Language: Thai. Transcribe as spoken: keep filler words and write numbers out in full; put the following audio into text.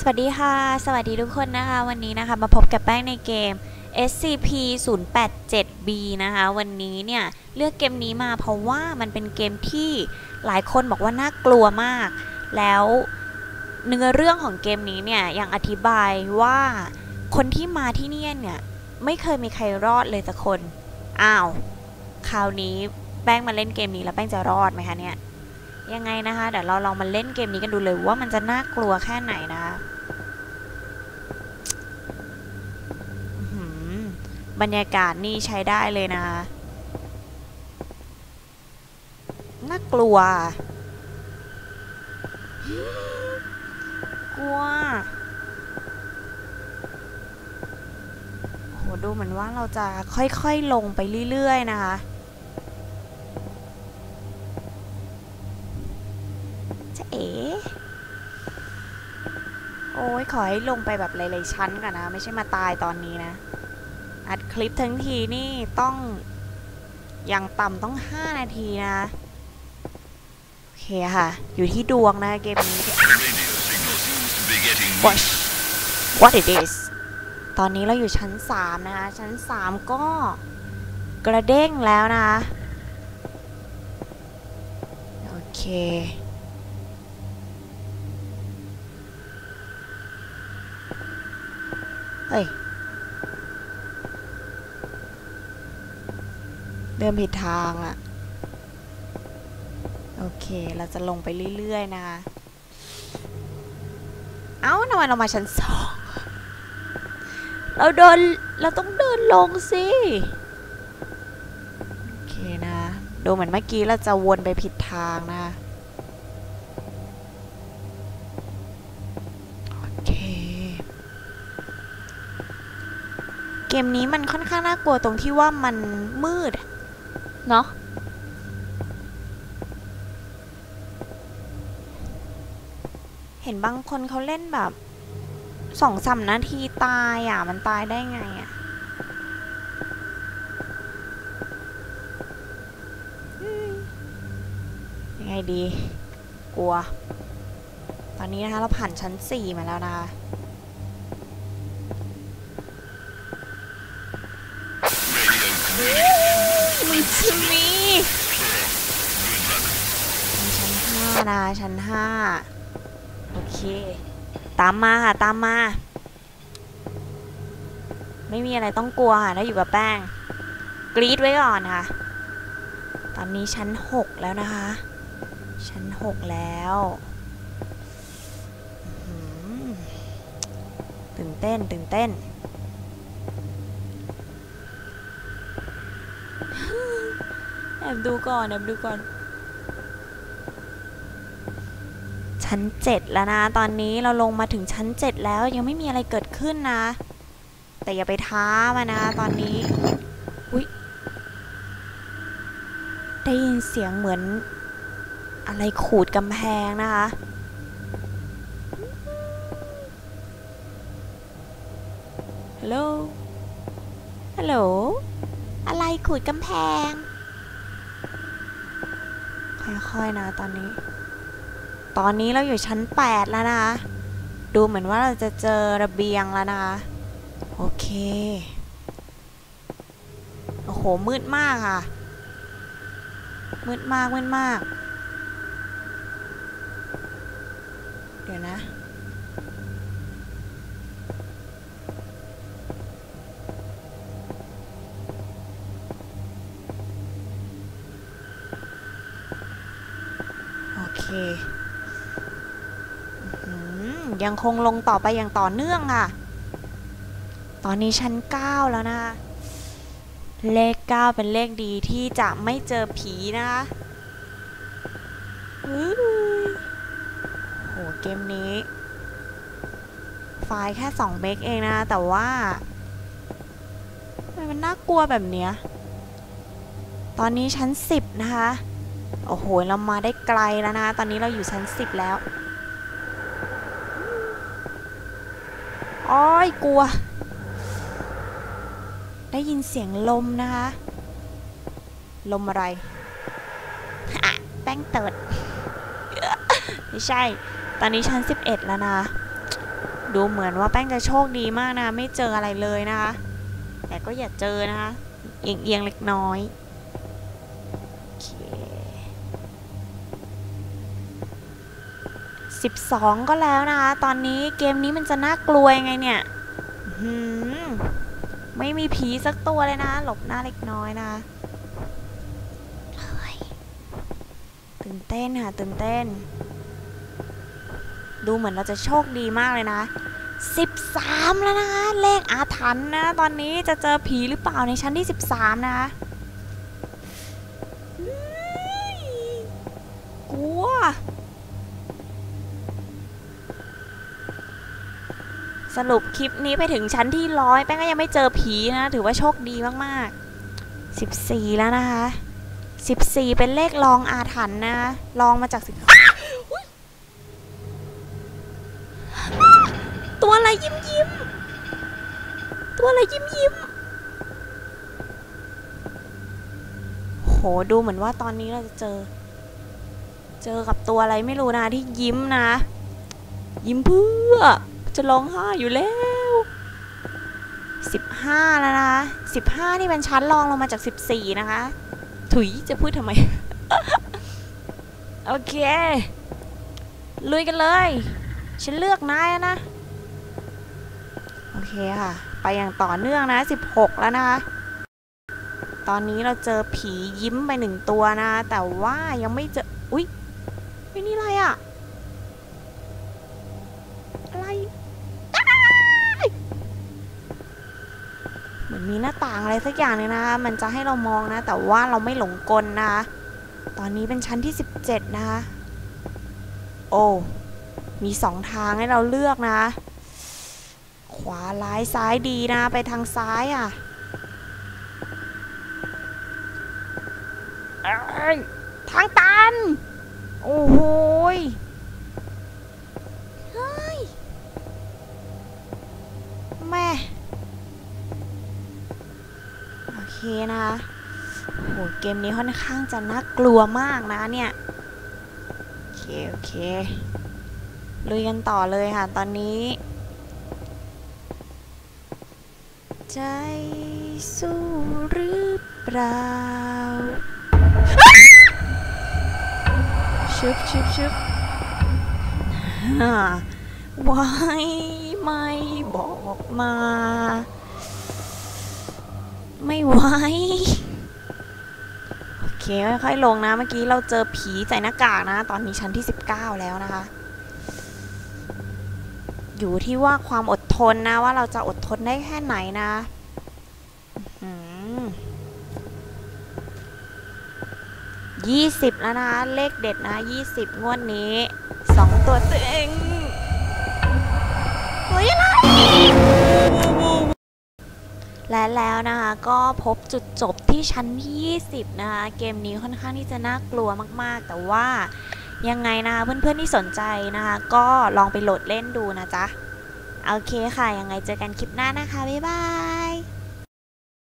สวัสดีค่ะสวัสดีทุกคนนะคะวันนี้นะคะมาพบกับแป้งในเกม เอส ซี พี ศูนย์ แปด เจ็ด บี นะคะวันนี้เนี่ยเลือกเกมนี้มาเพราะว่ามันเป็นเกมที่หลายคนบอกว่าน่ากลัวมากแล้วเนื้อเรื่องของเกมนี้เนี่ยยังอธิบายว่าคนที่มาที่นี่เนี่ยไม่เคยมีใครรอดเลยสักคนอ้าวคราวนี้แป้งมาเล่นเกมนี้แล้วแป้งจะรอดไหมคะเนี่ยยังไงนะคะเดี๋ยวเราลองมาเล่นเกมนี้กันดูเลยว่ามันจะน่ากลัวแค่ไหนนะคะบรรยากาศนี่ใช้ได้เลยนะคะน่ากลัวกลัวโหดูเหมือนว่าเราจะค่อยๆลงไปเรื่อยๆนะคะโอ้ยขอให้ลงไปแบบหลายๆชั้นก่อนนะไม่ใช่มาตายตอนนี้นะอัดคลิปทั้งทีนี่ต้องอย่างต่ำต้องห้านาทีนะโอเคค่ะอยู่ที่ดวงนะเกมนี้ What? What it is ตอนนี้เราอยู่ชั้นสามนะคะชั้นสามก็กระเด้งแล้วนะคะโอเคเฮ้ยเดินผิดทางอ่ะโอเคเราจะลงไปเรื่อยๆนะคะเอ้าทำไมเรามาชั้นสองเราเดินเราต้องเดินลงสิโอเคนะดูเหมือนเมื่อกี้เราจะวนไปผิดทางนะเกมนี้มันค่อนข้างน่ากลัวตรงที่ว่ามันมืดเนาะเห็นบางคนเขาเล่นแบบสองสามนาทีตายอ่ะมันตายได้ไงอ่ะยังไงดีกลัวตอนนี้นะคะเราผ่านชั้นสี่มาแล้วนะคะมีชิมีชั้นห้านะชั้นห้าโอเคตามมาค่ะตามมาไม่มีอะไรต้องกลัวค่ะถ้าอยู่กับแป้งกรี๊ดไว้ก่อนค่ะตอนนี้ชั้นหกแล้วนะคะชั้นหกแล้วตื่นเต้นตื่นเต้นแอบดูก่อนแอบดูก่อนชั้นเจ็ดแล้วนะตอนนี้เราลงมาถึงชั้นเจ็ดแล้วยังไม่มีอะไรเกิดขึ้นนะแต่อย่าไปท้ามานะตอนนี้อุ๊ยได้ยินเสียงเหมือนอะไรขูดกำแพงนะคะฮัลโหลฮัลโหลอะไรขูดกำแพงค่อยๆนะตอนนี้ตอนนี้เราอยู่ชั้นแปดแล้วนะดูเหมือนว่าเราจะเจอระเบียงแล้วนะโอเคโอ้โหมืดมากค่ะมืดมากมืดมากเดี๋ยวนะยังคงลงต่อไปอย่างต่อเนื่องค่ะตอนนี้ชั้นเก้าแล้วนะเลขเก้าเป็นเลขดีที่จะไม่เจอผีนะคะโอ้โหเกมนี้ไฟล์แค่สองเมกเองนะแต่ว่ามันน่ากลัวแบบเนี้ยตอนนี้ชั้นสิบนะคะโอ้โหเรามาได้ไกลแล้วนะตอนนี้เราอยู่ชั้นสิบแล้วอ้อยกลัวได้ยินเสียงลมนะคะลมอะไรอะแป้งเติด ไม่ใช่ตอนนี้ชั้นสิบเอ็ดแล้วนะ ดูเหมือนว่าแป้งจะโชคดีมากนะไม่เจออะไรเลยนะคะแต่ก็อย่าเจอนะคะเอียงๆเล็กน้อยโอเคสิบสองก็แล้วนะคะตอนนี้เกมนี้มันจะน่ากลัวยังไงเนี่ยไม่มีผีสักตัวเลยนะหลบหน้าเล็กน้อยนะตื่นเต้นค่ะตื่นเต้นดูเหมือนเราจะโชคดีมากเลยนะสิบสามแล้วนะคะเลขอาถรรพ์นะตอนนี้จะเจอผีหรือเปล่าในชั้นที่สิบสามนะคะกลัวสรุปคลิปนี้ไปถึงชั้นที่ร้อยแป้งก็ยังไม่เจอผีนะถือว่าโชคดีมากๆสิบสี่แล้วนะคะสิบสี่เป็นเลขรองอาถรรพ์นะรองมาจากสิบตัวอะไรยิ้มยิ้มตัวอะไรยิ้มยิ้มโหดูเหมือนว่าตอนนี้เราจะเจอเจอกับตัวอะไรไม่รู้นะที่ยิ้มนะยิ้มเพื่อจะร้องไห้อยู่แล้วสิบห้าแล้วนะสิบห้านี่เป็นชั้นรองลงมาจากสิบสี่นะคะถุยจะพูดทำไม โอเคลุยกันเลยฉันเลือกนายนะโอเคค่ะไปอย่างต่อเนื่องนะสิบหกแล้วนะคะตอนนี้เราเจอผียิ้มไปหนึ่งตัวนะแต่ว่ายังไม่เจออุ๊ยไม่นี่อะไรอะอะไรเหมือนมีหน้าต่างอะไรสักอย่างเลยนะคะมันจะให้เรามองนะแต่ว่าเราไม่หลงกลนะคะตอนนี้เป็นชั้นที่สิบเจ็ดนะคะโอ้มีสองทางให้เราเลือกนะขวาร้ายซ้ายดีนะไปทางซ้ายอ่ะทางตันโอ้โหยเฮ้ยแม่โอเคนะโหเกมนี้ค่อนข้างจะน่ากลัวมากนะเนี่ยโอเคโอเคลุยกันต่อเลยค่ะตอนนี้ใจสู้หรือเปล่าชึบชึบชึบไว้ไม่บอกมาไม่ไว้โอเคค่อยๆลงนะเมื่อกี้เราเจอผีใส่หน้ากากนะตอนนี้ชั้นที่สิบเก้าแล้วนะคะอยู่ที่ว่าความอดทนนะว่าเราจะอดทนได้แค่ไหนนะยี่สิบแล้วนะเลขเด็ดนะยี่สิบงวดนี้สองตัวเต็งเฮ้ยอะไรและแล้วนะคะก็พบจุดจบที่ชั้นที่ยี่สิบนะคะเกมนี้ค่อนข้างที่จะน่ากลัวมากๆแต่ว่ายังไงนะคะเพื่อนๆที่สนใจนะคะก็ลองไปโหลดเล่นดูนะจ๊ะโอเคค่ะยังไงเจอกันคลิปหน้านะคะบ๊ายบาย